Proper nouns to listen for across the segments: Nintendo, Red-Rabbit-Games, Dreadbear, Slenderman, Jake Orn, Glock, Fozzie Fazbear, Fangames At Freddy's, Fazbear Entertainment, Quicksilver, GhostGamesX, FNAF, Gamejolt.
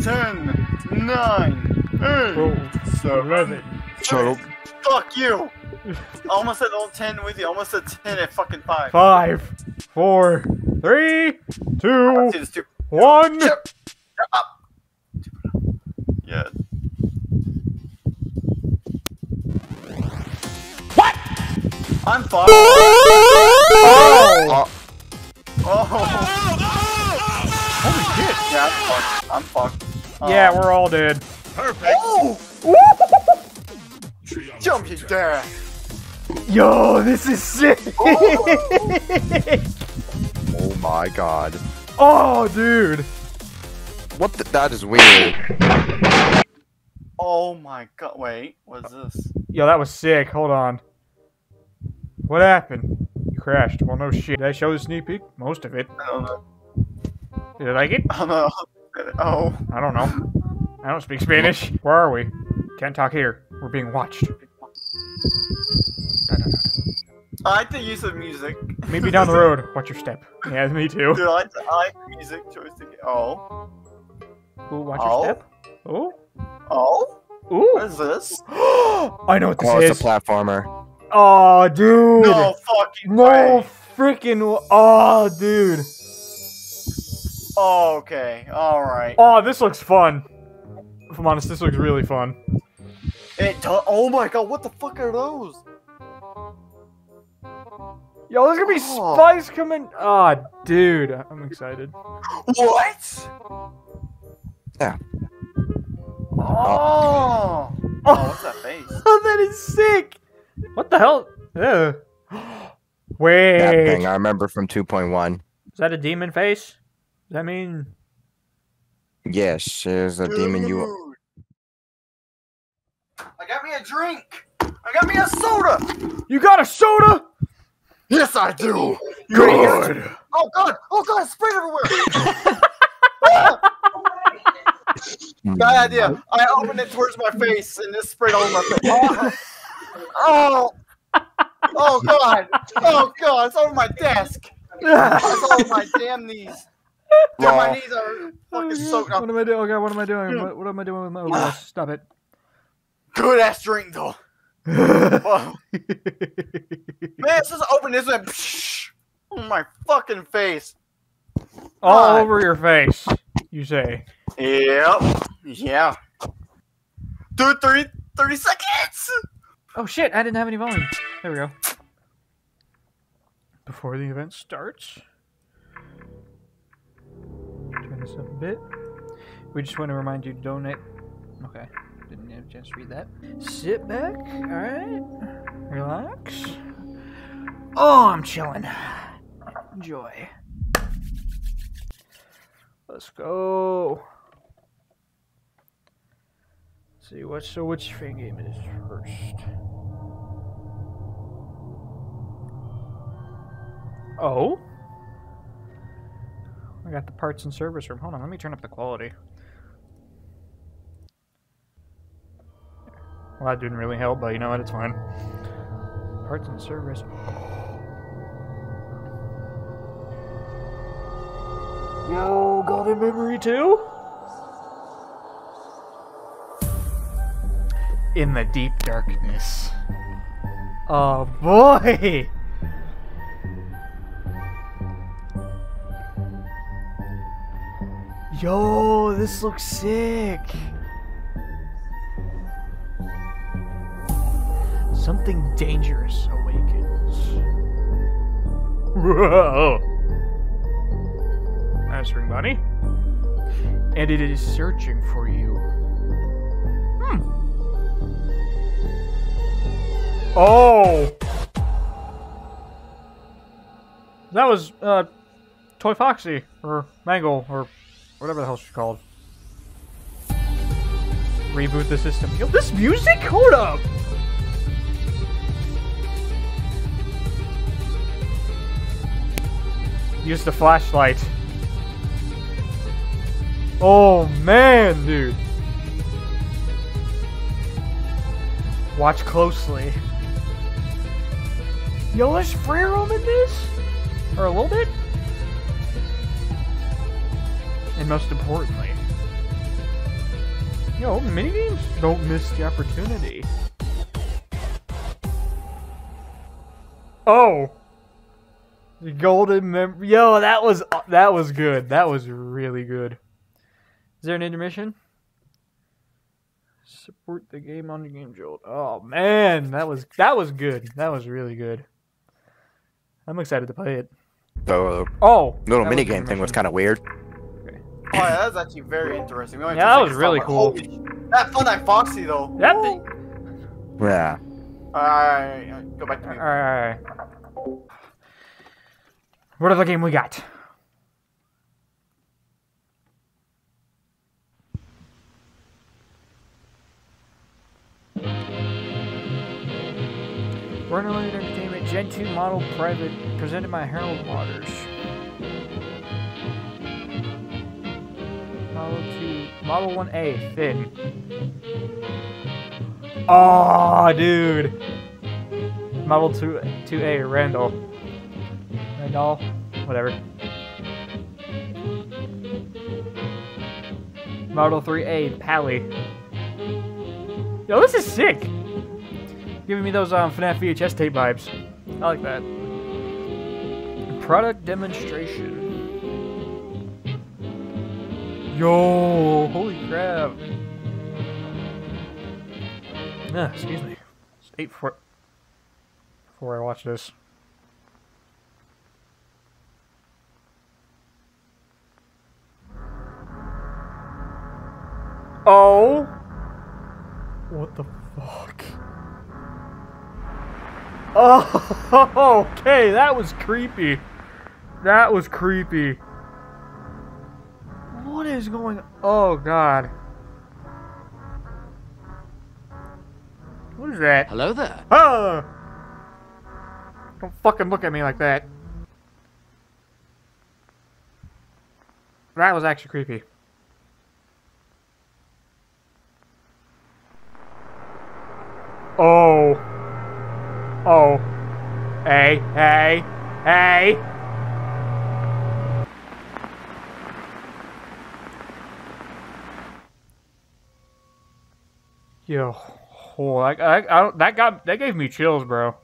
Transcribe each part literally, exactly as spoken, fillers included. ten, nine, eight, seven, shut up. Fuck you! I almost said all ten with you. I almost said ten at fucking five. five, four, three, two, one. Yep. Up. Yeah. What? I'm fine. Oh. Oh. Oh. Holy shit. Yeah, I'm fucked. I'm fucked. Um, yeah, we're all dead. Perfect. Oh. Jump, you dare. Yo, this is sick. Oh. Oh my god. Oh, dude. What the? That is weird. Oh my god. Wait, what is this? Yo, that was sick. Hold on. What happened? You crashed. Well, no shit. Did I show the sneak peek? Most of it. I don't know. Did I like it? I don't know. Oh. I don't know. I don't speak Spanish. Where are we? Can't talk here. We're being watched. I like the use of music. Maybe down the road. Watch your step. Yeah, me too. Dude, I like the, I like the music choice to get. Oh. Ooh, watch oh. your step. Oh. Oh. Ooh. What is this? I know what this oh, is. Oh, it's a platformer. Oh, dude. No fucking No way. freaking. Oh, dude. Oh, okay. All right. Oh, this looks fun. If I'm honest, this looks really fun. It oh my god, what the fuck are those? Yo, there's gonna be oh. spice coming. Ah, oh, dude, I'm excited. What? Yeah. Oh. Oh, what's that face? Oh, that is sick. What the hell? Ew. Wait. That thing I remember from two point one. Is that a demon face? Does that mean? Yes, there's a dude. demon you. Are I got me a drink! I got me a soda! You got a soda? Yes, I do! Good! good. Oh god! Oh god! It's sprayed everywhere! Bad idea. I opened it towards my face and this sprayed all over my face. Oh! Oh! Oh god! Oh god! It's over my desk! It's over my damn knees! Damn, my knees are fucking soaked up. What am I doing? Oh god, what am I doing? What, what am I doing with my overalls? Stop it. Good ass drink though. Man, just open this and psh, on my fucking face. All uh, over your face, you say? Yep. Yeah. Dude, thirty, thirty seconds. Oh shit! I didn't have any volume. There we go. Before the event starts, turn this up a bit. We just want to remind you, donate. Okay. Didn't have a chance to read that. Sit back, alright. Relax. Oh, I'm chilling. Enjoy. Let's go. Let's see what so which fan game it is first. Oh. I got the parts and service room. Hold on, let me turn up the quality. Well, that didn't really help, but you know what? It's fine. Parts and service. Yo, got a memory too? In the deep darkness. Oh boy! Yo, this looks sick! Something dangerous awakens. Whoa! Nice ring, Bonnie. And it is searching for you. Hmm. Oh! That was, uh, Toy Foxy, or Mangle, or whatever the hell she's called. Reboot the system. Yo, this music? Hold up! Use the flashlight. Oh man, dude. Watch closely. Yo, there's free roam in this? Or a little bit? And most importantly, Yo, minigames don't miss the opportunity. Oh! The golden mem- Yo, that was, that was good. That was really good. Is there an intermission? Support the game on the Gamejolt. Oh man, that was that was good. That was really good. I'm excited to play it. The oh, little mini game thing was kind of weird. Okay. Oh, yeah, that was actually very interesting. We only yeah, that was really cool. That Funnight Foxy though. That thing. Yeah. All right, all right, go back to me. All right, all right. What other game we got? Runner Limited Entertainment Gen two Model Private, presented by Harold Waters. Model two, Model one A, Finn. Oh, dude. Model two, two A, Randall. Randall, whatever. Model three A, Pally. Yo, this is sick. Giving me those um, FNAF V H S tape vibes. I like that. Product demonstration. Yo, holy crap. Ah, excuse me. It's eight for before I watch this. Oh! What the fuck? Oh, okay, that was creepy. That was creepy. What is going on? Oh, God. What is that? Hello there. Oh! Don't fucking look at me like that. That was actually creepy. Oh. Oh. Hey, hey, hey! Yo, oh, I, I, I don't, that got, that gave me chills, bro.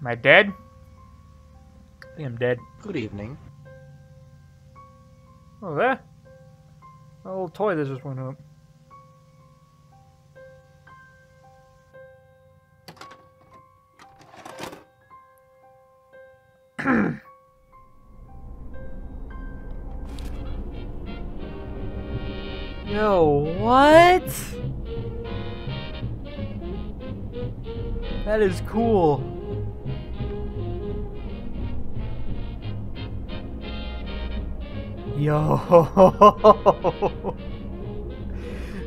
Am I dead? I think I'm dead. Good evening. Oh, there. A little toy that just went up. Yo, what? That is cool. Yo.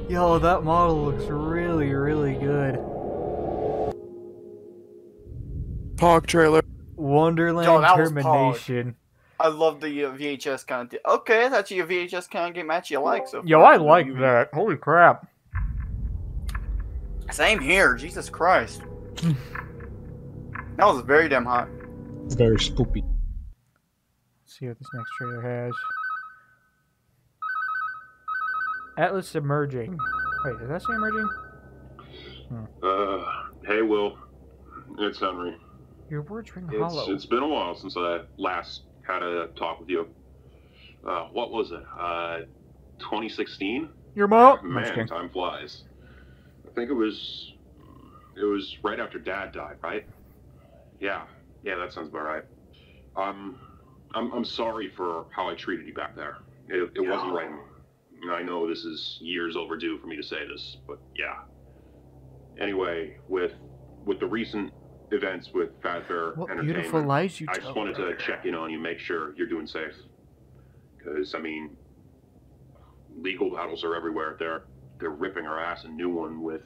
Yo, that model looks really, really good. Pog trailer. Wonderland. Yo, Termination. I love the uh, V H S content. Okay, that's your V H S kind of game match you like. So yo, I like you. That. Holy crap. Same here. Jesus Christ. That was very damn hot. It's very spoopy. Let's see what this next trailer has. Atlas Emerging. Wait, did that say Emerging? Hmm. Uh, hey, Will. It's Henry. Your words ring hollow. It's been a while since I last had a talk with you. Uh, what was it? Uh, twenty sixteen? Your mom? Man, time flies. I think it was... It was right after Dad died, right? Yeah. Yeah, that sounds about right. Um, I'm, I'm sorry for how I treated you back there. It, it yeah. wasn't right. I know this is years overdue for me to say this, but yeah. Anyway, with, with the recent... events with Fazbear Entertainment. Lies you I just wanted to check in on you, make sure you're doing safe. Because, I mean, legal battles are everywhere. They're, they're ripping our ass a new one with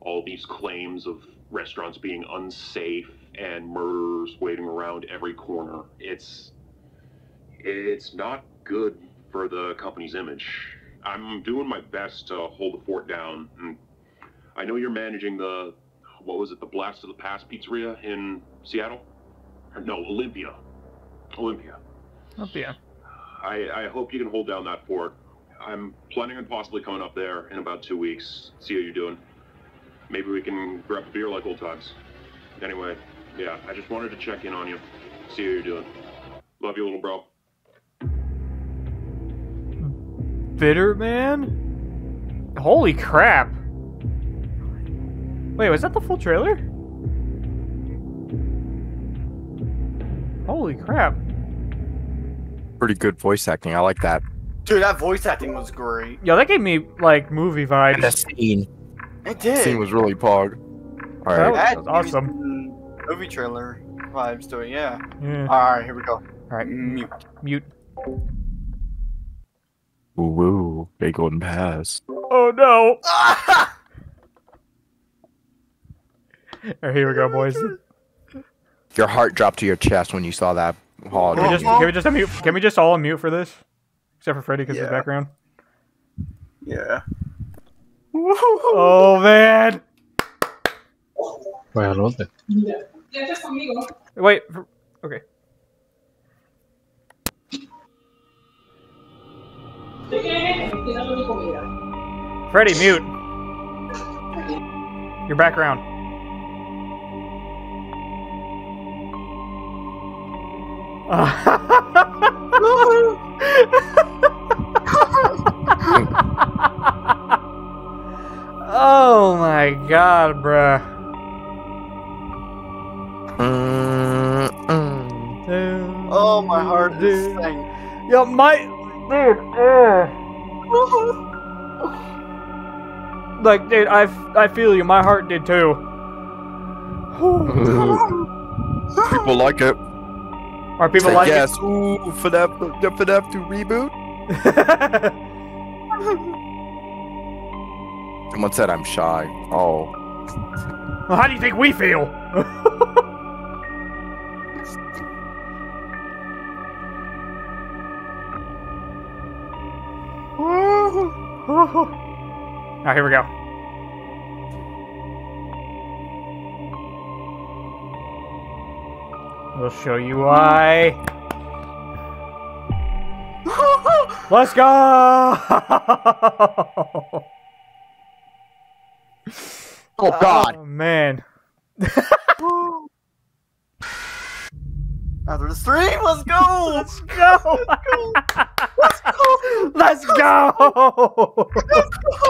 all these claims of restaurants being unsafe and murderers waiting around every corner. It's, it's not good for the company's image. I'm doing my best to hold the fort down. And I know you're managing the... What was it, the Blast of the Past pizzeria in Seattle? Or no, Olympia. Olympia. Olympia. I, I hope you can hold down that fort. I'm planning on possibly coming up there in about two weeks, see how you're doing. Maybe we can grab a beer like old times. Anyway, yeah, I just wanted to check in on you, see how you're doing. Love you, little bro. Bitter man? Holy crap. Wait, was that the full trailer? Holy crap. Pretty good voice acting. I like that. Dude, that voice acting was great. Yo, that gave me, like, movie vibes. And the scene. It did. The scene was really pog. All right. That was awesome. Movie trailer vibes to it, yeah. yeah. All right, here we go. All right. Mute. Mute. Woo woo. Big golden pass. Oh, no. All right, here we go, boys. Your heart dropped to your chest when you saw that. Oh, can, we just, can we just unmute? Can we just all unmute for this? Except for Freddy, because yeah. of his background. Yeah. Oh man. Wait. For, okay. Freddy, mute. Your background. Oh my god, bruh. Oh, my heart is singing. Yo, my dude, uh. like, dude, I I feel you. My heart did too. People like it. Are people so like yes. it? Ooh, FNAF, FNAF to reboot? Someone said I'm shy. Oh. Well, how do you think we feel? All right, here we go. We'll show you why. Let's go! Oh god. Oh man. After the stream, let's go! Let's go! Let's go! Let's go! Let's go!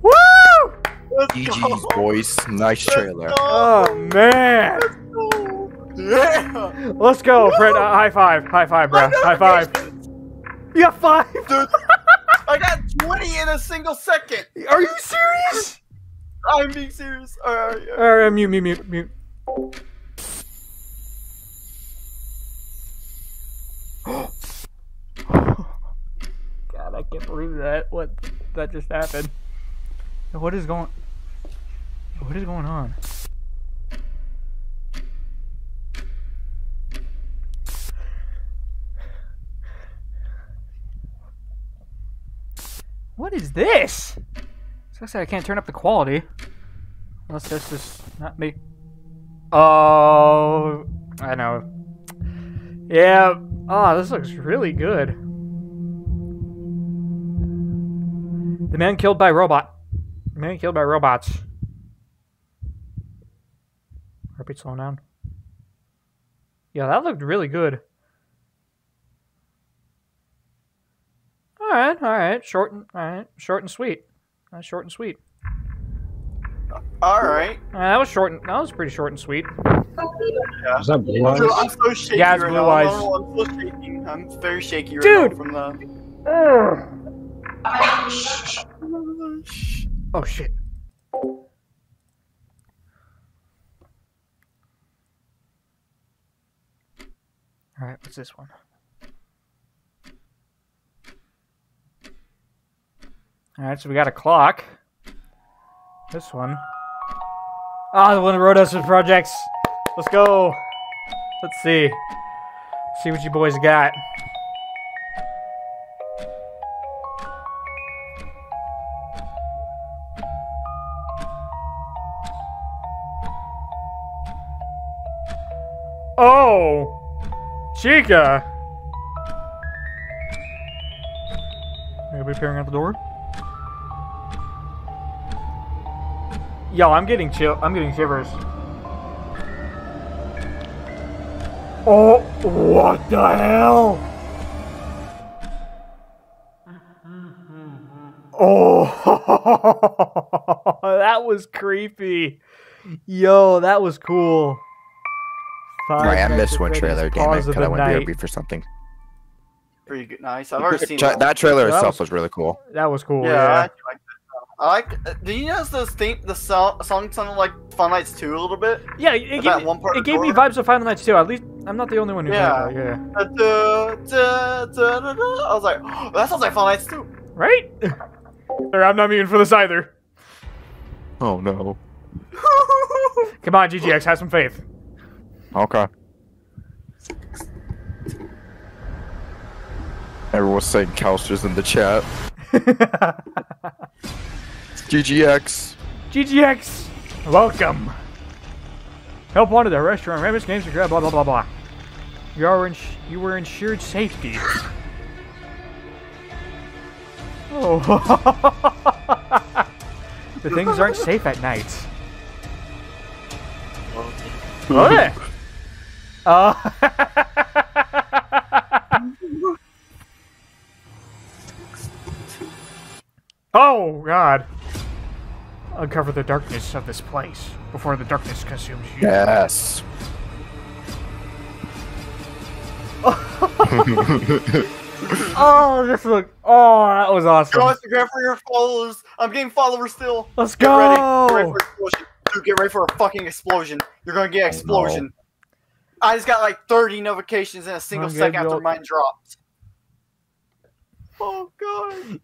Woo! G G's voice, nice trailer. Oh man! Yeah! Let's go, Fred. Uh, high five. High five, bro. High five. You got five? Dude, I got twenty in a single second. Are you serious? I'm being serious. Alright, alright. Alright, mute, mute, mute, mute. God, I can't believe that. What? That just happened. What is going... What is going on? What is this? Looks like I can't turn up the quality. Unless this is not me. Oh, I know. Yeah. Oh, this looks really good. The man killed by robot. The man killed by robots. Heartbeat slowing down. Yeah, that looked really good. Alright, alright, short and alright, short and sweet. That's short and sweet. Alright. Uh, that was short and that was pretty short and sweet. Yeah. Is that blue eyes? I'm so shaky. Yeah, it's blue eyes. I'm so shaking. I'm very shaky right now from the Oh shit. Alright, what's this one? Alright, so we got a clock. This one. Ah, the one that wrote us with projects. Let's go. Let's see. Let's see what you boys got. Oh! Chica! Anybody peering out the door? Yo, I'm getting chill. I'm getting shivers. Oh, what the hell? Oh, that was creepy. Yo, that was cool. Right, I missed one trailer, damn it, because I went to B R B for something. Pretty good, nice. I've already seen that. That trailer that itself was, was really cool. That was cool. Yeah, yeah. I like. I like. Do you notice those theme, the song sounded like Final Nights two a little bit? Yeah, it gave, that one part it gave me vibes of Final Nights two. At least I'm not the only one who. Yeah. Yeah. I was like, oh, that sounds like Final Nights two, right? Or I'm not meaning for this either. Oh no. Come on, G G X, have some faith. Okay. Everyone's saying Calsters in the chat. G G X. G G X, welcome. Help wanted at restaurant, Rabbit's Games, blah blah blah blah. You are in you were insured safety. Oh. The things aren't safe at night. What? Oh. Oh, God. Uncover the darkness of this place before the darkness consumes you. Yes. Oh, this look. Oh, that was awesome. Go Instagram for your followers. I'm getting followers still. Let's get go. Ready. Get ready for explosion. Dude, get ready for a fucking explosion. You're gonna get explosion. Oh, no. I just got like thirty notifications in a single okay, second after no. mine dropped. Oh God.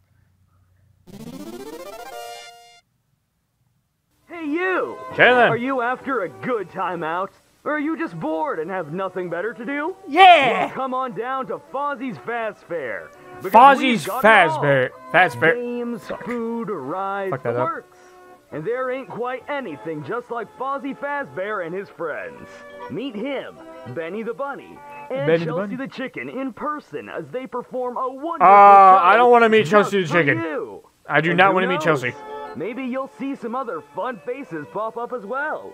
Hey you. Jalen. Are you after a good time out? Or are you just bored and have nothing better to do? Yeah! Well, come on down to Fozzie's Fazbear. Fozzie's Fazbear. Fazbear. Games, Sorry. food, rides, works. Up. And there ain't quite anything just like Fozzie Fazbear and his friends. Meet him, Benny the Bunny, and Benny Chelsea the, the Chicken in person as they perform a wonderful uh, show. I don't want to meet Chelsea the Chicken. You. I do and not want to meet Chelsea. Maybe you'll see some other fun faces pop up as well.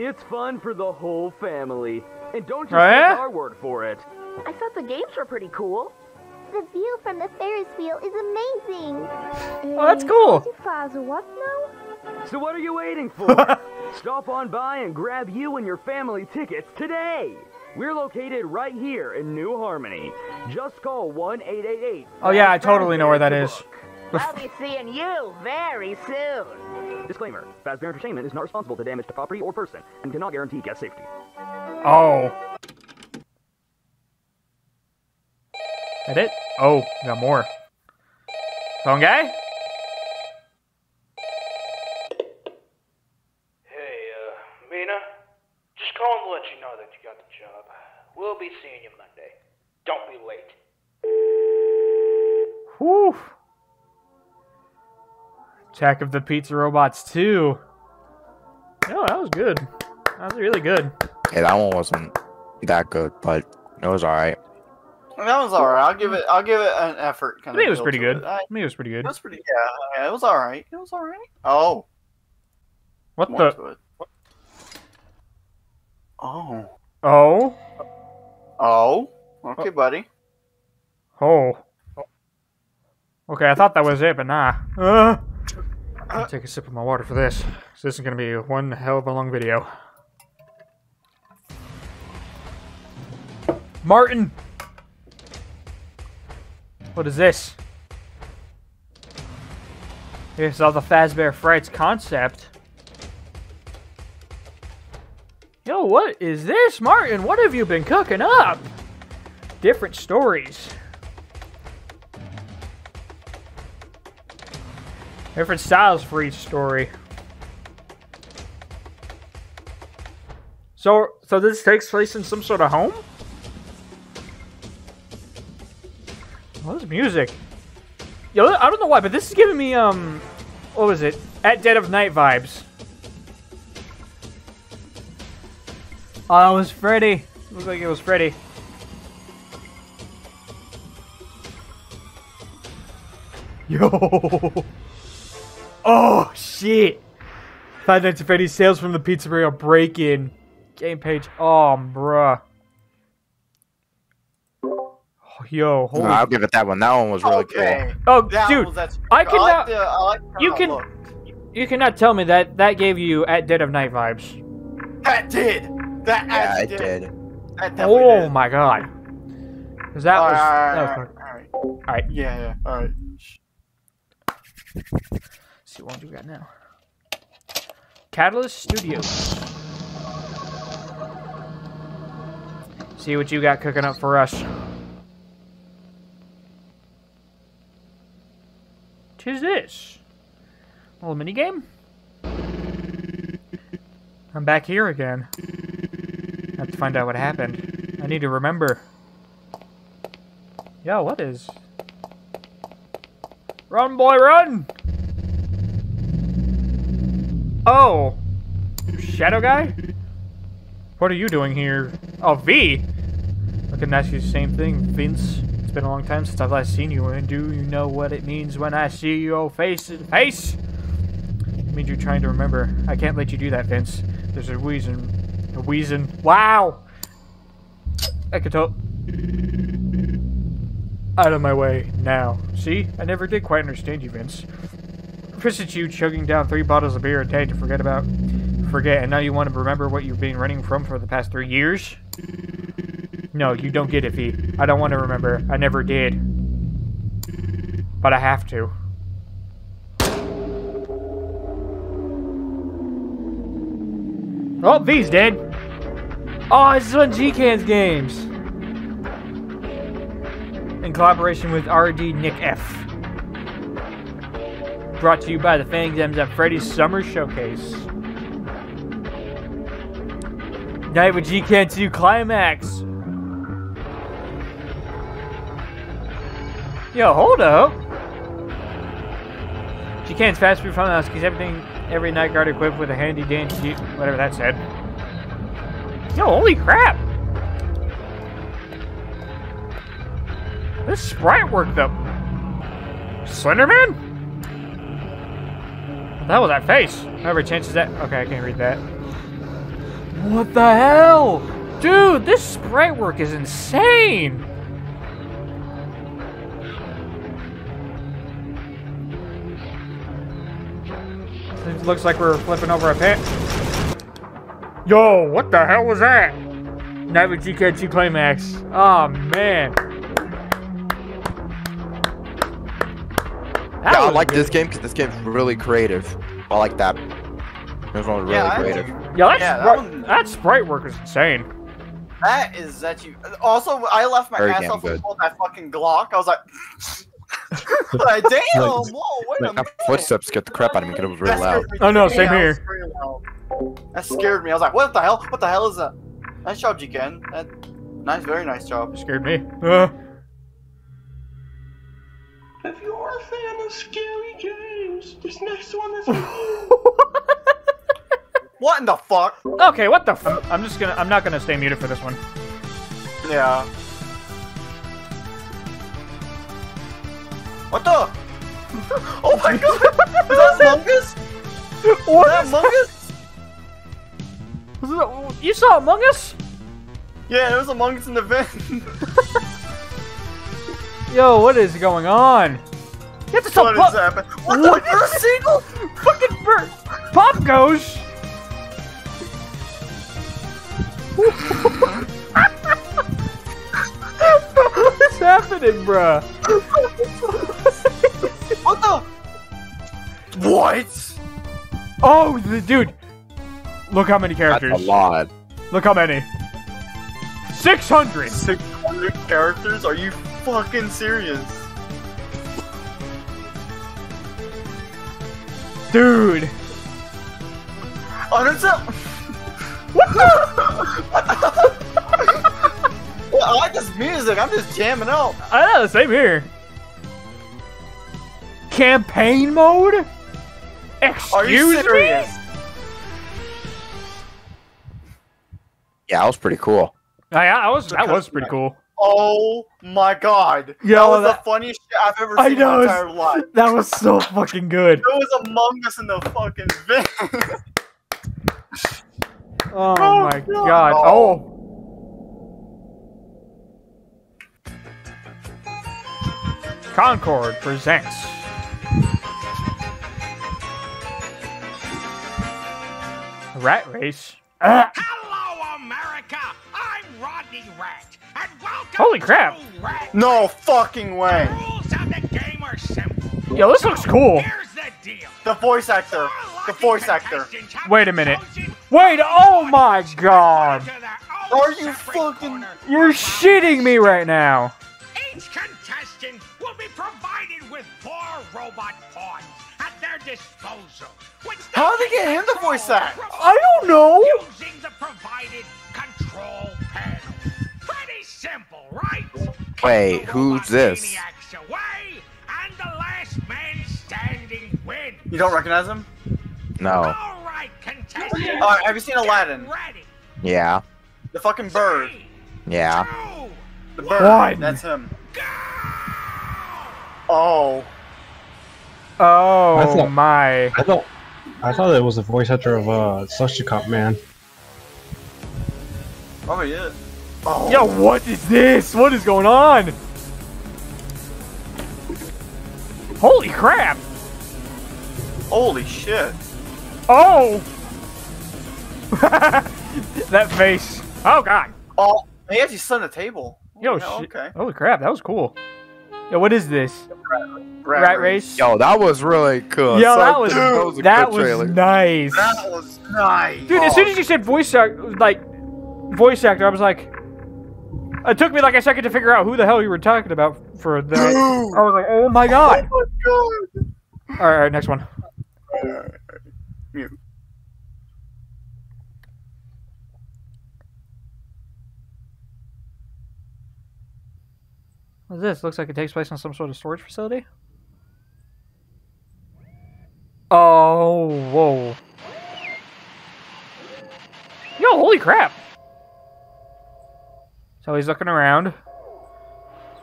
It's fun for the whole family. And don't just take our word for it. I thought the games were pretty cool. The view from the Ferris wheel is amazing. Oh, that's cool. What now? So what are you waiting for? Stop on by and grab you and your family tickets today. We're located right here in New Harmony. Just call one eight eight eight. Oh yeah, I totally know where that is. I'll be seeing you very soon. Disclaimer, Fazbear Entertainment is not responsible to damage to property or person and cannot guarantee guest safety. Oh. That it? Oh, got more. Phone guy? Hey, uh, Mina? Just call and let you know that you got the job. We'll be seeing you Monday. Don't be late. Whew. Attack of the Pizza Robots two. No, that was good. That was really good. Yeah, that one wasn't that good, but it was all right. That was all right. I'll give it. I'll give it an effort. Kind I think of it was pretty good. It. I think it was pretty good. It was pretty. Yeah, yeah, it was all right. It was all right. Oh, what More the? What? Oh. Oh. Oh. Okay, buddy. Oh. Okay, I thought that was it, but nah. Uh. I'll take a sip of my water for this. So this is going to be one hell of a long video. Martin! What is this? Here's all the Fazbear Frights concept. Yo, what is this, Martin? What have you been cooking up? Different stories. Different styles for each story. So, so this takes place in some sort of home? What is music? Yo, I don't know why, but this is giving me, um, what was it? At Dead of Night vibes. Oh, that was Freddy. Looked like it was Freddy. Yo! Oh, shit! Five Nights at Freddy's sales from the pizzeria break-in. Game page. Oh, bruh. Yo, holy no, I'll give it that one. That one was really okay. Cool. Oh, that dude, was, I cannot. I like the, I like you can, look. you cannot tell me that that gave you At Dead of Night vibes. That did. That yeah, it did. did. That oh did. my god. Cause that all was. Right, that was all, right, all, right. all right. Yeah. Yeah. All right. Let's see what we got now. Catalyst Studios. See what you got cooking up for us. Is this a little mini game? I'm back here again. I have to find out what happened. I need to remember. Yo, what is? Run, boy, run! Oh, Shadow Guy? What are you doing here? Oh, V. I couldn't ask you the same thing, Vince. It's been a long time since I've last seen you, and do you know what it means when I see your face in face? It means you're trying to remember. I can't let you do that, Vince. There's a reason. A reason. Wow! I could tell. Out of my way now. See? I never did quite understand you, Vince. First it's you chugging down three bottles of beer a day to forget about. Forget, and now you want to remember what you've been running from for the past three years? No, you don't get it, V. I don't want to remember. I never did. But I have to. Oh, V's dead. Oh, this is on G Can's Games. In collaboration with R D Nick F. Brought to you by the Fangames At Freddy's Summer Showcase. Night with G Can two Climax. Yo, hold up. G Can's fast food fun house keeps everything, every night guard equipped with a handy dandy, whatever that said. Yo, holy crap! This sprite worked up. Slenderman? What the hell was that face? Whatever chances that. Okay, I can't read that. What the hell? Dude, this sprite work is insane! It looks like we're flipping over a pit. Yo, what the hell was that? Night with G K two Climax. Oh, man. Yeah, I like good. this game because this game's really creative. I like that. This one's really yeah, creative. Yeah, that's yeah, that, was... that sprite work is insane. That is that you. Also, I left my Very ass off and pulled that fucking Glock. I was like. Like, damn! Whoa, wait like, a minute! Footsteps scared the crap out of me because it was really loud. Oh no, same yeah, here. That scared me. I was like, "What the hell? What the hell is that?" Nice job, G K. That nice, very nice job. It scared me. Uh. If you are a fan of scary games, this next one is. What in the fuck? Okay, what the fuck? I'm just gonna. I'm not gonna stay muted for this one. Yeah. What the? Oh my god! Is that Among Us? What is that Among Us? Was it a, you saw Among Us? Yeah, it was Among Us in the vent. Yo, what is going on? You have to tell What is happening? What the? First single fucking bird. Pop goes. What is happening, bruh? What the? What? Oh, the, dude! Look how many characters. That's a lot. Look how many. Six hundred. Six hundred characters? Are you fucking serious? Dude. Honestly. What the? I like this music. I'm just jamming out. I know, same here. Campaign mode? Excuse Are you serious? me? Yeah, that was pretty cool. I, I was. That was pretty cool. Oh my god. Yo, that was that, the funniest shit I've ever seen in my entire was, life. That was so fucking good. It was Among Us in the fucking van. Oh, oh my no. god. Oh. Concord presents. Rat Race. Uh. Hello, America. I'm Rodney Rat. And welcome Holy crap. To Rat no Race. Fucking way. The rules of the game are simple. Yo, this so looks cool. Here's the deal. The voice actor. The voice actor. Wait a minute. Wait, oh my god. Are you fucking... You're shitting me right now. Each contestant will be provided with four robot pawns at their disposal. How did they get him the voice act? I don't know. Using the provided control panel. Pretty simple, right? Wait, who's this? And the last man standing wins. You don't recognize him? No. All right, contestants. Uh, have you seen Aladdin? Yeah. The fucking bird. Yeah. Two, the bird. One. That's him. Go! Oh. Oh I thought, my. I thought. I thought it was the voice actor of uh, Sushi Cop Man. Oh yeah. Oh. Yo, what is this? What is going on? Holy crap! Holy shit! Oh! That face. Oh god. Oh, he actually slid the table. Yo, yeah, shit. Okay. Holy crap, that was cool. Yo, what is this? Rat, rat, rat race. race. Yo, that was really cool. Yo, so, that was dude, that was, a that good was nice. That was nice. Dude, oh. as soon as you said voice actor, like voice actor, I was like, it took me like a second to figure out who the hell you were talking about for that. Dude. I was like, oh my god. Oh my god. All right, all right, next one. Mute. What's this? Looks like it takes place on some sort of storage facility. Oh, whoa. Yo, holy crap! So he's looking around.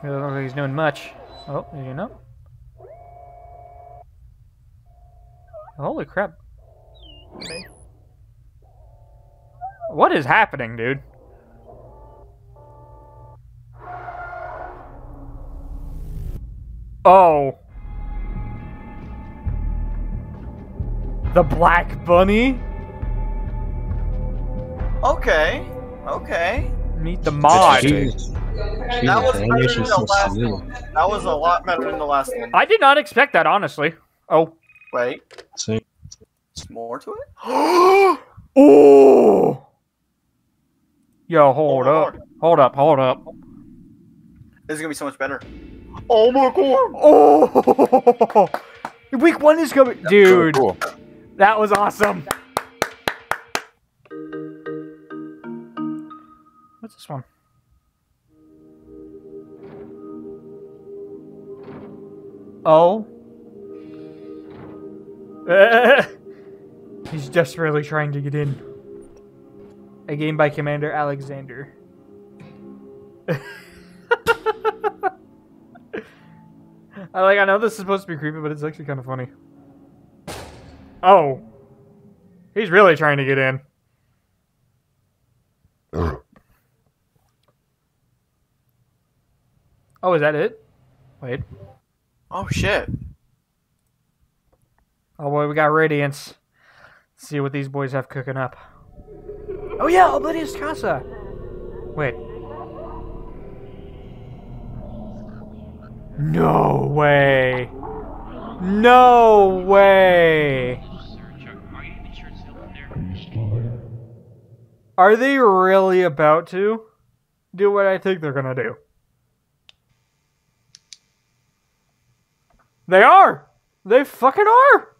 He doesn't look like he's doing much. Oh, you know. Holy crap. Okay. What is happening, dude? Oh. The Black Bunny? Okay. Okay. Meet the mod. Jeez. Jeez. That was better than the last one. That was a lot better than the last one. I did not expect that, honestly. Oh. Wait. See. There's more to it? Oh! Yo, hold oh, up. Lord. Hold up, hold up. This is gonna be so much better. Oh my god! Oh! Week one is coming. That's dude, cool. That was awesome. What's this one? Oh. Uh, he's desperately trying to get in. A game by Commander Alexander. I like. I know this is supposed to be creepy, but it's actually kind of funny. Oh, he's really trying to get in. Oh, is that it? Wait. Oh shit. Oh boy, we got Radiance. Let's see what these boys have cooking up. Oh yeah, Oblivious Casa! Wait. No way! No way! Are they really about to do what I think they're gonna do? They are! They fucking are!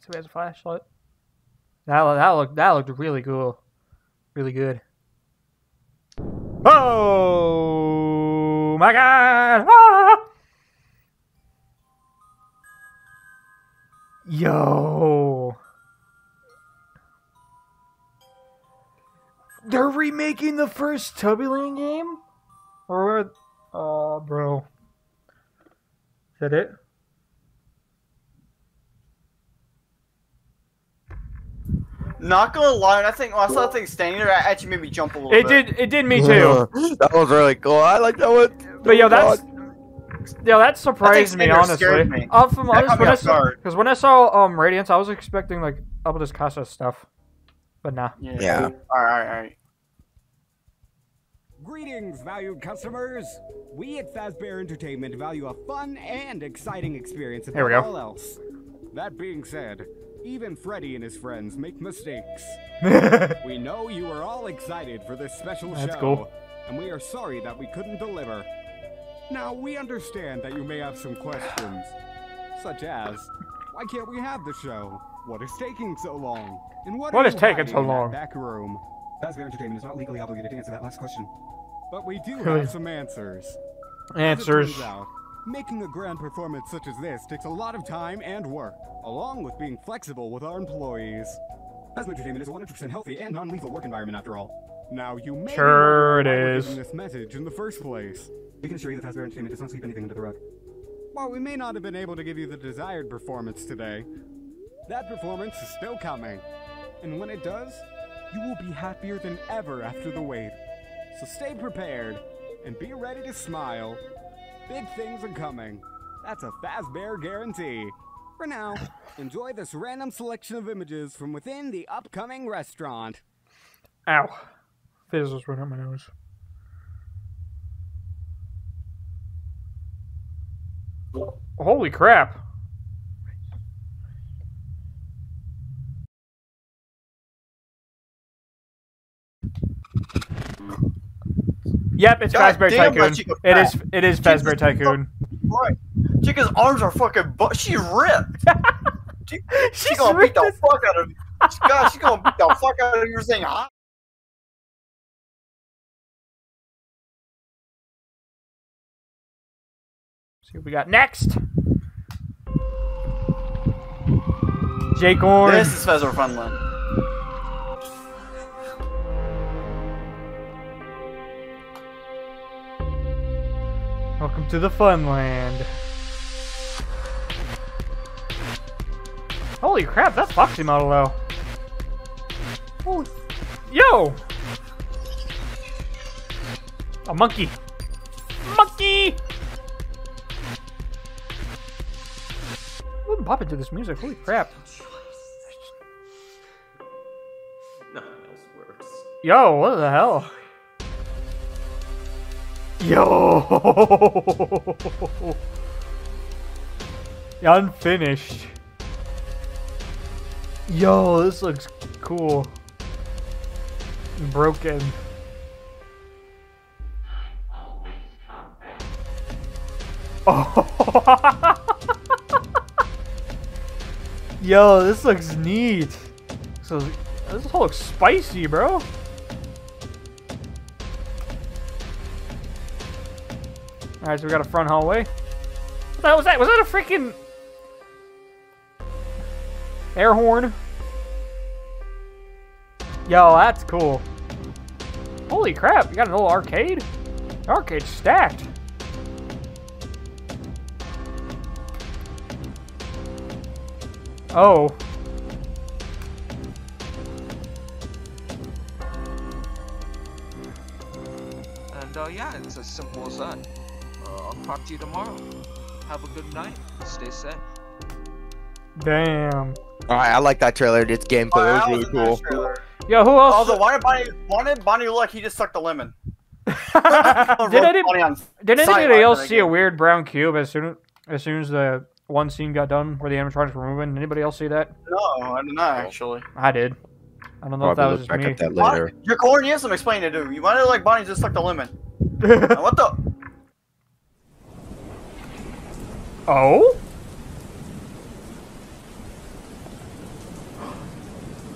So he has a flashlight. That that looked that looked really cool, really good. Oh my god! Ah! Yo. They're remaking the first Tubby Lane game? Or... Aw, oh, bro. Is that it? Not gonna lie, I think when I saw that thing standing there, it actually made me jump a little it bit. It did, it did me too. That was really cool. I like that one. But yo, that's... Yeah, that surprised me, honestly. Me. Uh, from honest, when I saw, because when I saw um Radiance, I was expecting like Elvis Casa stuff, but nah. Yeah. yeah. All right, all right. Greetings, valued customers. We at Fazbear Entertainment value a fun and exciting experience above all else. That being said, even Freddy and his friends make mistakes. We know you are all excited for this special That's show. That's cool. And we are sorry that we couldn't deliver. Now, we understand that you may have some questions, such as, why can't we have the show? What is taking so long? And what, what is taking so long? Back room. Fazbear Entertainment is not legally obligated to answer that last question. But we do have some answers. Answers. As it turns out, making a grand performance such as this takes a lot of time and work, along with being flexible with our employees. Fazbear Entertainment is a one hundred percent healthy and non-lethal work environment after all. Now, you may sure it is. Giving this message in the first place. We can assure you that Fazbear Entertainment does not sweep anything under the rug. While we may not have been able to give you the desired performance today, that performance is still coming. And when it does, you will be happier than ever after the wait. So stay prepared and be ready to smile. Big things are coming. That's a Fazbear guarantee. For now, enjoy this random selection of images from within the upcoming restaurant. Ow. Fizzles run out my nose. Holy crap. Yep, it's Fazbear Tycoon. It is it is Fazbear Tycoon. Right. Chica's arms are fucking bu she's ripped. she, she's, she's gonna ripped beat the fuck out of me. God, she's gonna beat the fuck out of your thing, huh? See what we got next. Jake Orn. This is Fazbear Funland. Welcome to the Funland. Holy crap, that's Foxy model though. Holy... Yo! A monkey. Monkey! I'm popping to this music. Holy crap. Nothing else works. Yo, what the hell? Yo! Unfinished. Yo, this looks cool. Broken. Oh! Yo, this looks neat. So this whole looks spicy, bro. Alright, so we got a front hallway. What the hell was that? Was that a freaking air horn? Yo, that's cool. Holy crap, you got an old arcade? Arcade's stacked. Oh. And uh, yeah, it's as simple as that. Uh, I'll talk to you tomorrow. Have a good night. Stay safe. Damn. Alright, I like that trailer. It's gameplay. It was really cool. Yo, who else? Although, why did Bonnie, why did Bonnie look like he just sucked a lemon? did anybody, did anybody else see a weird brown cube as soon as soon as the one scene got done where the animatronics were moving? Anybody else see that? No, I did not actually. I did. I don't know Probably if that was just me. That later. Bonnie, your corn, you have some explaining to do. You might have like Bonnie just sucked a lemon. Now, what the? Oh?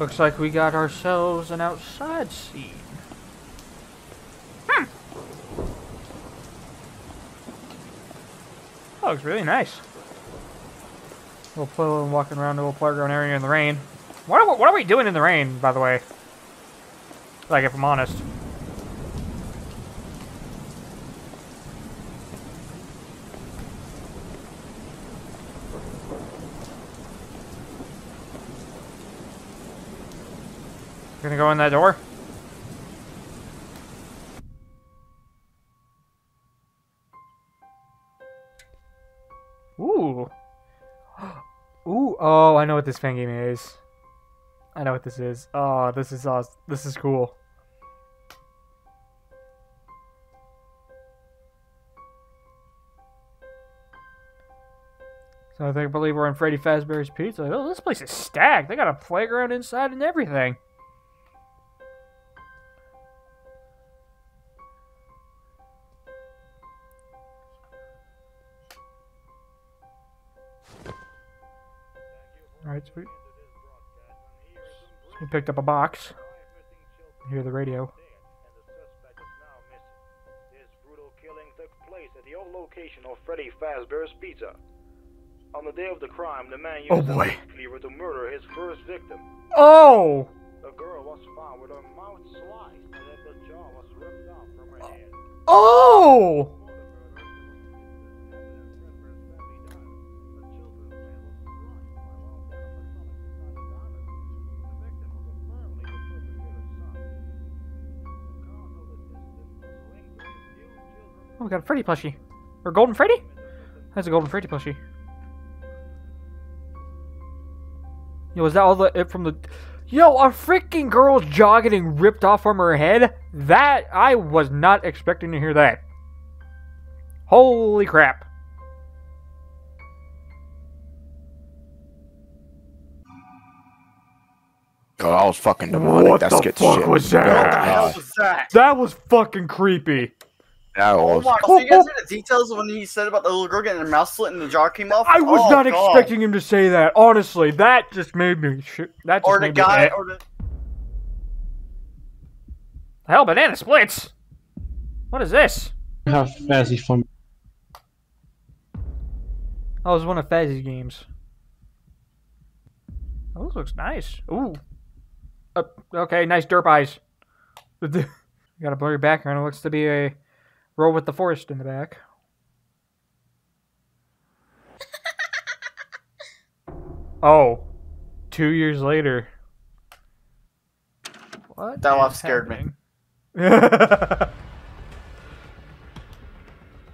Looks like we got ourselves an outside scene. Hmm. That looks really nice. little pool and walking around the little playground area in the rain. What are, we, what are we doing in the rain, by the way? Like, if I'm honest. Gonna go in that door? Ooh. Ooh, oh, I know what this fan game is. I know what this is. Oh, this is awesome. This is cool. So I think I believe we're in Freddy Fazbear's Pizza. Oh, this place is stacked. They got a playground inside and everything. Sweet. He picked up a box. I hear the radio. This brutal killing took place at the old location of Freddy Fazbear's Pizza. On the day of the crime, the man used a meat cleaver to murder his first victim. Oh! The girl was found with her mouth sliced and the jaw was ripped out from her head. Oh! Oh, we got a Freddy plushie. Or Golden Freddy? That's a Golden Freddy plushie. Yo, is that all the it from the... Yo, a freaking girl's jaw getting ripped off from her head? That, I was not expecting to hear that. Holy crap. Oh, that was fucking demonic. What That's the fuck shit. was that? What was that? That was fucking creepy. Oh, wow. So you guys heard the details when he said about the little girl getting her mouth slit and the jar came off? I was oh, not God. expecting him to say that. Honestly, that just made me shit. That just or made the guy, me or the hell, banana splits. What is this? How Fazzy's fun. That was one of Fazzy's games. Oh, this looks nice. Ooh. Uh, okay, nice derp eyes. Got a blurry background. It looks to be a roll with the forest in the back. Oh, two years later. What? That laugh scared me.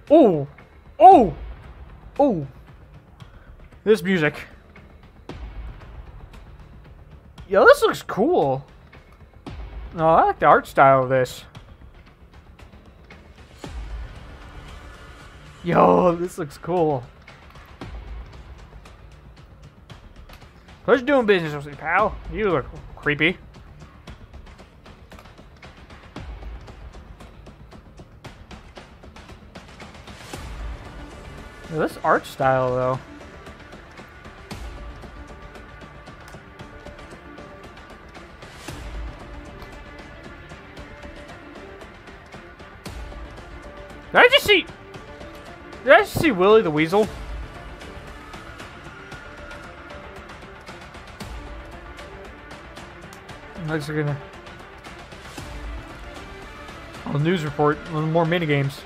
Oh, oh, oh! This music. Yo, this looks cool. No, oh, I like the art style of this. Yo, this looks cool. Who's doing business with you, pal? You look creepy. Yo, this art style, though. Did I just see... Did I see Willy the Weasel? Looks like a oh, news report. A little more minigames.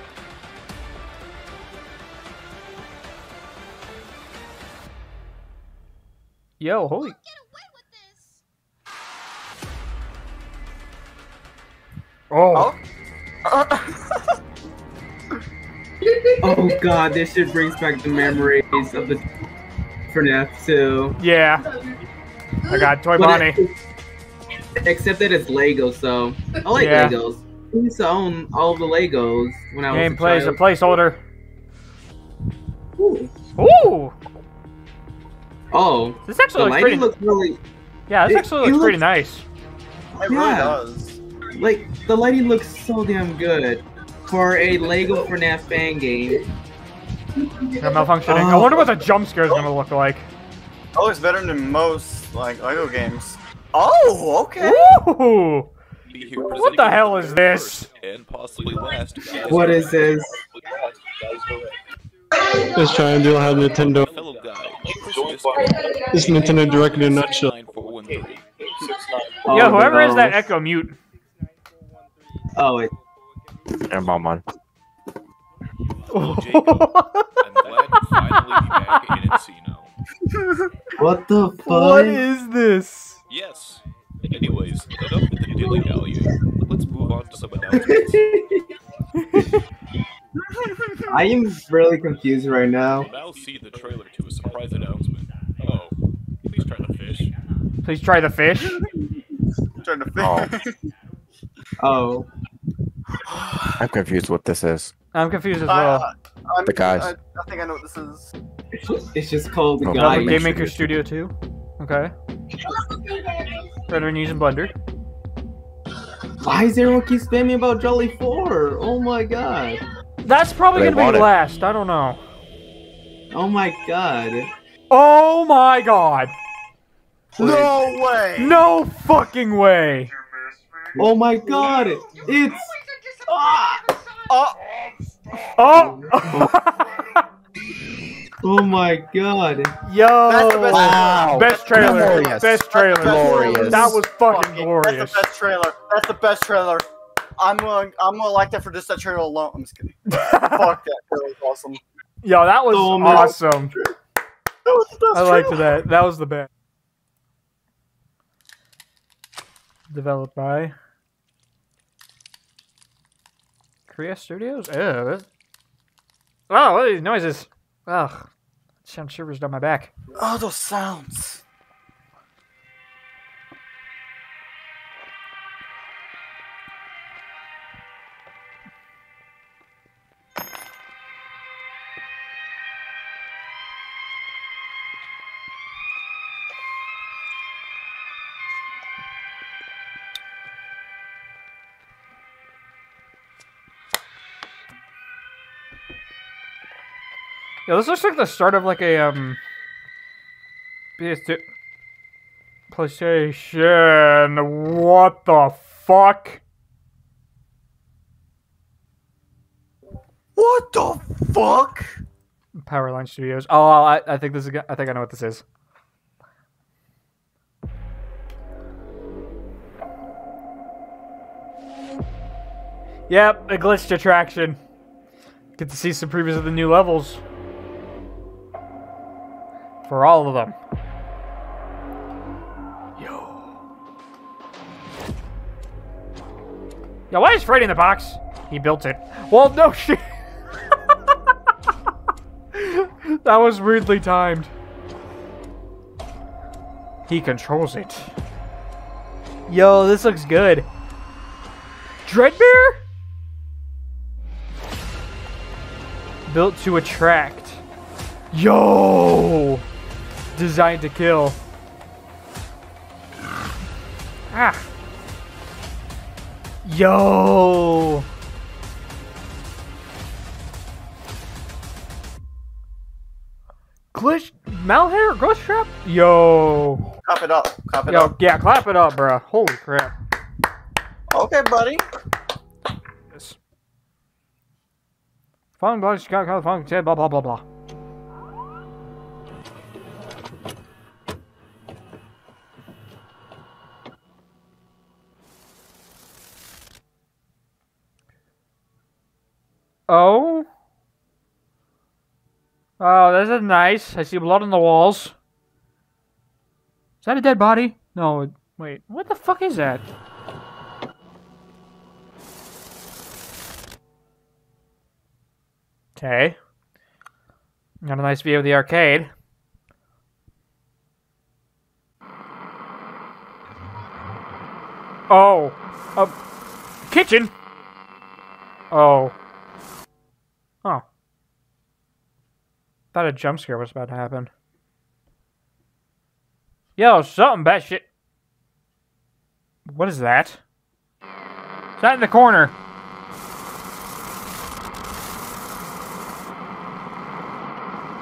Yo, holy. Get away with this. Oh. oh. Oh god, this shit brings back the memories of the F NAF two. Yeah. I got Toy Bonnie. It, except that it's Lego, so I like yeah. Legos. I used to own all the Legos when I Game was a plays child. a placeholder. Ooh. Ooh. Oh. This actually the looks pretty looks really Yeah, this it, actually looks looks, pretty nice. It yeah. really does. Like the lighting looks so damn good. For a Lego FNAF fan game. They're malfunctioning. Oh. I wonder what the jump scare is going to look like. Oh, it's better than most like Lego games. Oh, okay. Ooh. What the hell is this? What is this? Just try and do how Nintendo. This Nintendo Direct in a nutshell. Yo, whoever is that echo, mute. Oh wait. I'm on. Oh, Jacob, I'm glad you finally be back in Encino. What the fuck? What is this? Yes. Anyways, enough with the dilly dally. Let's move on to some announcements. I am really confused right now. We'll now see the trailer to a surprise announcement. Oh, please try the fish. Please try the fish? Try the fish. Oh. oh. I'm confused what this is. I'm confused as well. Uh, I'm, the guys. I, I think I know what this is. It's just, it's just called The oh, Guys. Game Maker Studio two. Okay. Rendering using Blender. Why is everyone keep spamming about Jolly four? Oh my god. That's probably they gonna be it. last. I don't know. Oh my god. Oh my god. Wait. No way. No fucking way. Oh my god. It's. Ah. Oh! Oh! Oh my god. Yo! That's the best wow. Best trailer. Glorious. Best trailer. That's glorious. That was fucking, fucking glorious. That's the best trailer. That's the best trailer. I'm gonna, I'm gonna like that for just that trailer alone. I'm just kidding. Fuck that. That was awesome. Yo, that was oh, awesome. That was the best I liked trailer. that. That was the best. Developed by... Korea Studios? Oh, wow, what are these noises? Ugh. Sound shivers down my back. Oh, those sounds. Yeah, this looks like the start of like a um P S two PlayStation. What the fuck? What the fuck? Powerline Studios. Oh, I, I think this is. I think I know what this is. Yep, a glitched attraction. Get to see some previews of the new levels. For all of them. Yo. Yo, why is Freddy in the box? He built it. Well, no shit. That was weirdly timed. He controls it. Yo, this looks good. Dreadbear? Built to attract. Yo! Designed to kill. Ah. Yo! Glitch Malhair Ghost Trap? Yo! Clap it up. Clap it Yo, up. Yeah, clap it up, bro. Holy crap. Okay, buddy. Yes. Found blood, Chicago, found blah blah blah blah. Oh. Oh, this is nice. I see blood on the walls. Is that a dead body? No, wait. What the fuck is that? Okay. Got a nice view of the arcade. Oh. A kitchen? Oh. Oh. Thought a jump scare was about to happen. Yo, something bad shit. What is that? Is that in the corner?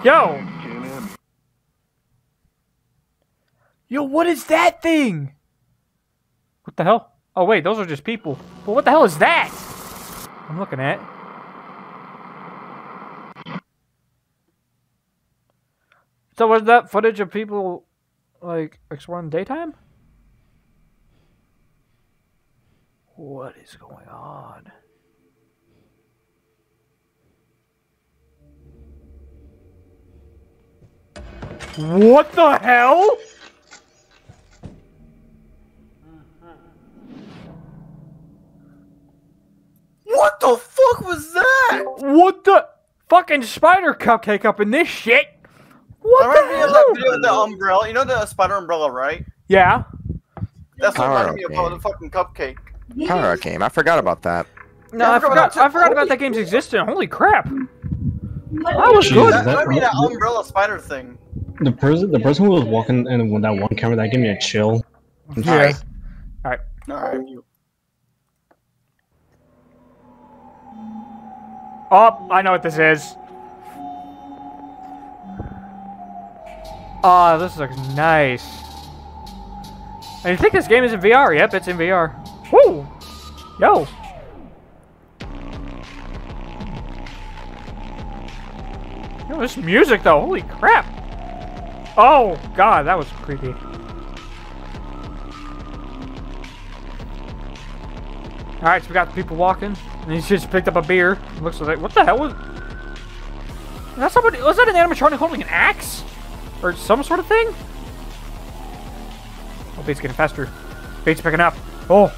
Yo! Yo, what is that thing? What the hell? Oh wait, those are just people. But what the hell is that? I'm looking at. So was that footage of people, like, exploring daytime? What is going on? What the hell?! What the fuck was that?! What the- Fucking spider cupcake up in this shit! What the hell? Remember that video with the umbrella? You know the spider umbrella, right? Yeah. That's what reminded me about the fucking cupcake. Horror game. I forgot about that. No, I forgot. I forgot about that game's existence. Holy crap! That was good. That might be that umbrella spider thing. The person, the person who was walking and with that one camera, that gave me a chill. Yeah. All right. All right. Oh, I know what this is. Ah, oh, this looks nice. And you think this game is in V R? Yep, it's in V R. Woo! Yo! Yo, this music though, holy crap! Oh, God, that was creepy. Alright, so we got the people walking, and he just picked up a beer. Looks like, what the hell was... Was that somebody, was that an animatronic holding an axe? Or some sort of thing? Oh, Bate's getting faster. Bate's picking up. Oh!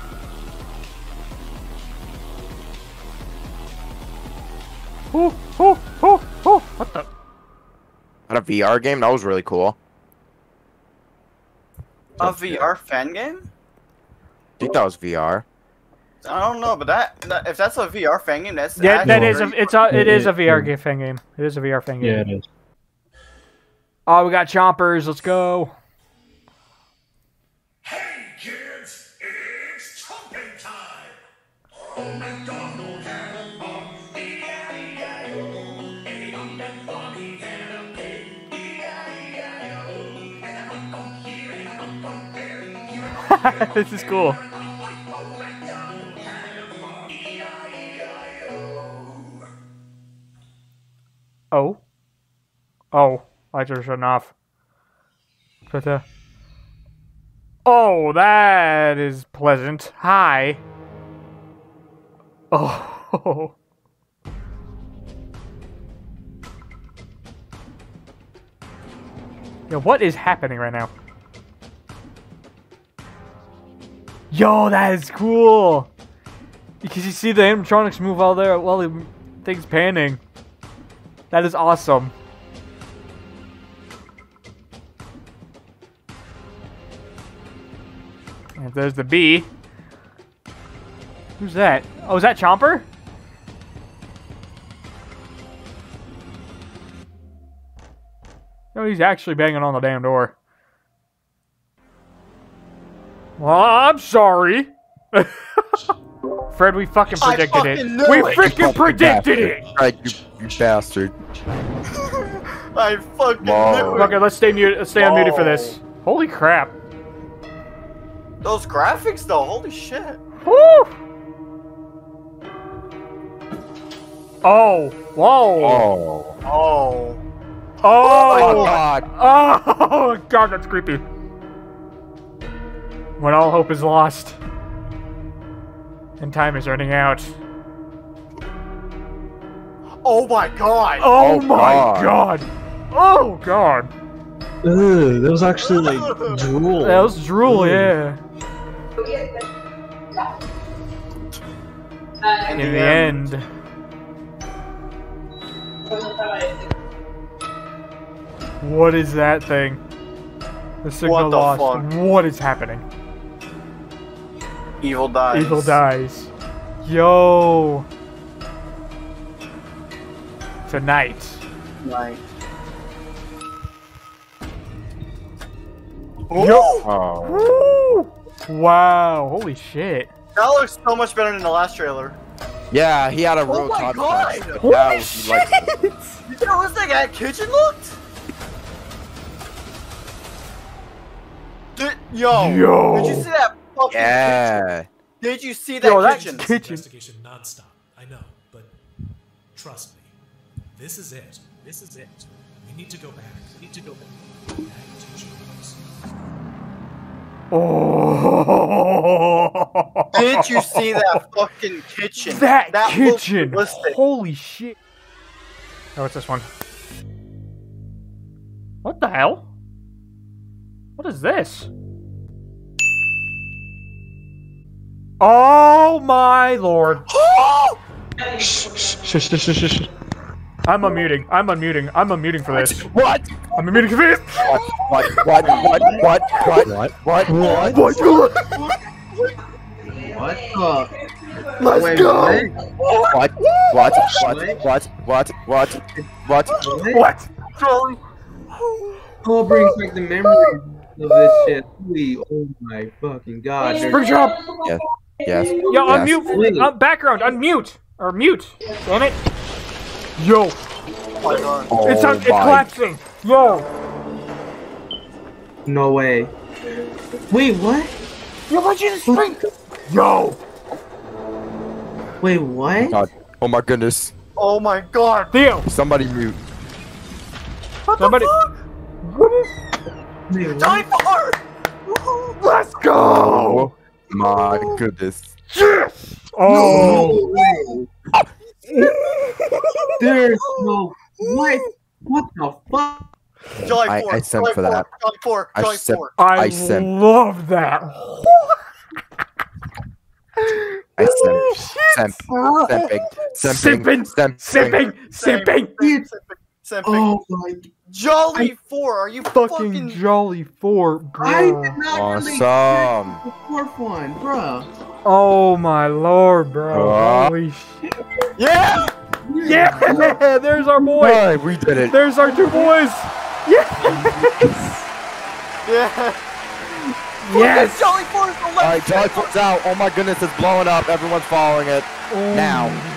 Oh, oh, oh, oh, what the? Not a V R game? That was really cool. A V R fan game? I think that was V R. I don't know, but that, that if that's a V R fan game, that's yeah, that is a, it's a, it is a V R game fan game. It is a V R fan game. Yeah, it is. Oh, we got chompers. Let's go. Hey kids, it's chomping time. Oh my God. This is cool. Oh. Oh. Lights are shutting off. But, uh, oh, that is pleasant. Hi. Oh. Yo, what is happening right now? Yo, that is cool! Because you see the animatronics move all there while the thing's panning. That is awesome. And there's the bee. Who's that? Oh, is that Chomper? No, he's actually banging on the damn door. Well, I'm sorry. Fred, we fucking predicted I fucking it. We freaking predicted it! Right, you, you bastard. I fucking Whoa. knew it. Okay, let's stay muted. Let's stay Whoa. unmuted for this. Holy crap. Those graphics though, holy shit. Woo! Oh. Whoa. Oh. Oh. Oh. Oh my God. Oh God, that's creepy. When all hope is lost, and time is running out. Oh my God! Oh, oh my God. God! Oh God! Ugh, that was actually like drool. That was drool, Ugh. yeah. In, In the end. end. What is that thing? The signal lost. What the fuck? What is happening? Evil dies. Evil dies. Yo. Tonight. Night. Ooh. Yo. Oh. Woo. Wow. Holy shit. That looks so much better than the last trailer. Yeah, he had a real concept. Oh my God. Holy shit. Like... You know what that guy kitchen looked? Did, yo. Yo. Did you see that? Yeah. Kitchen. Did you see that Yo, kitchen? That kitchen. Investigation nonstop. I know, but trust me, this is it. This is it. We Need to go back. Need to go back. Oh! Did you see that fucking kitchen? That, that kitchen! Holy shit! Oh, what's this one? What the hell? What is this? Oh my lord! Shh, shh, shh, shh, shh, shh. I'm unmuting. I'm unmuting. I'm unmuting for this. What? I'm unmuting for this. What? What? What? What? What? What? What? What? What? What? Let's go. What? What? What? What? What? What? What? What? Oh, brings back the memory of this shit. Oh my fucking god. Spring drop. Yeah. Yes. Yo, unmute. Uh, background, unmute or mute. Damn it. Yo! Oh my god. Oh it's, it's collapsing! Yo! No way. Wait, what? Yo, why'd you just spring? Yo! Wait, what? Oh my, god. Oh my goodness. Oh my god! Theo! Somebody mute. What Somebody... the fuck? What is... Die for her! Let's go! Oh my goodness. Yes! Oh! No way. There's no what? What the fuck? I, I sent for that. Four, I, sent, I, I sent. love that. I sent. Simping. Simping. Simping. Simping. Simping. Oh my. Jolly I, four. Are you fucking, fucking jolly four, bro? I did not awesome. Really the fourth one, bro. Oh my lord, bro. Uh, Holy shit. Yeah! Yeah! There's our boy! Right, we did it. There's our two boys! Yes! Yeah! Yes! Jolly four's the left! Alright, Jolly four's out. Oh my goodness, it's blowing up. Everyone's following it. Oh. Now.